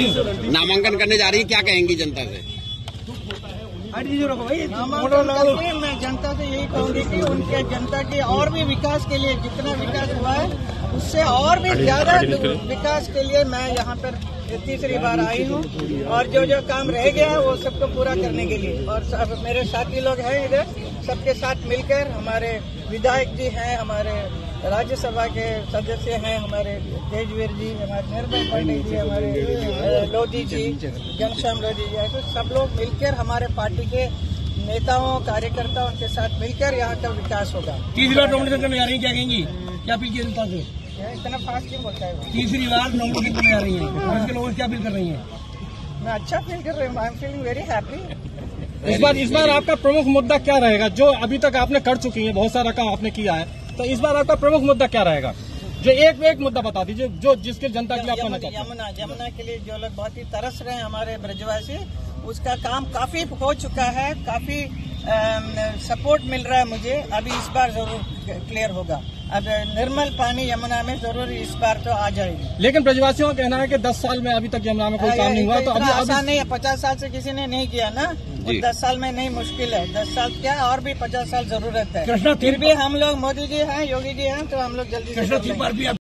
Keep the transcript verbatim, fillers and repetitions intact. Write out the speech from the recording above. नामांकन करने जा रही है, क्या कहेंगी जनता से? मैं जनता से यही कहूंगी कि उनके जनता के और भी विकास के लिए, जितना विकास हुआ है उससे और भी ज्यादा विकास के लिए मैं यहाँ पर तीसरी बार आई हूँ और जो जो काम रह गया है वो सबको पूरा करने के लिए। और सब मेरे साथी लोग हैं इधर, सबके साथ मिलकर हमारे विधायक जी हैं, हमारे राज्यसभा के सदस्य हैं, हमारे तेजवीर जी, हमारे निर्मल पांडे जी, हमारे लोधी जी, घनश्याम लोधी जी, ऐसे सब लोग मिलकर हमारे पार्टी के नेताओं कार्यकर्ताओं के साथ मिलकर यहाँ का विकास होगा। तीसरी बार नॉमिनेशन करने जा रही है, क्या कहेंगी, क्या अपील की जनता से? इतना फास्ट क्यों बोलता है? तीसरी बार नॉमिनेशन करने जा रही है, कांग्रेस के लोगों से क्या अपील कर रही है? मैं अच्छा फील कर रही हूँ, I am feeling very happy. इस बार इस बार आपका प्रमुख मुद्दा क्या रहेगा? जो अभी तक आपने कर चुकी है, बहुत सारा काम आपने किया है, तो इस बार आपका प्रमुख मुद्दा क्या रहेगा? जो एक एक मुद्दा बता दीजिए जो जिसके जनता के लिए आप कहना चाहते हैं। यमुना यमुना के लिए जो लोग बहुत ही तरस रहे हैं हमारे ब्रजवासी, उसका काम काफी हो चुका है, काफी सपोर्ट मिल रहा है मुझे। अभी इस बार जरूर क्लियर होगा, अब निर्मल पानी यमुना में जरूर इस बार तो आ जाएगी। लेकिन ब्रजवासियों का कहना है कि दस साल में अभी तक यमुना में कोई काम नहीं हुआ, तो अभी आसान नहीं है। पचास साल से किसी ने नहीं किया ना, दस साल में नहीं, मुश्किल है। दस साल क्या, और भी पचास साल जरूरत है। फिर भी हम लोग मोदी जी हैं, योगी जी हैं, तो हम लोग जल्दी से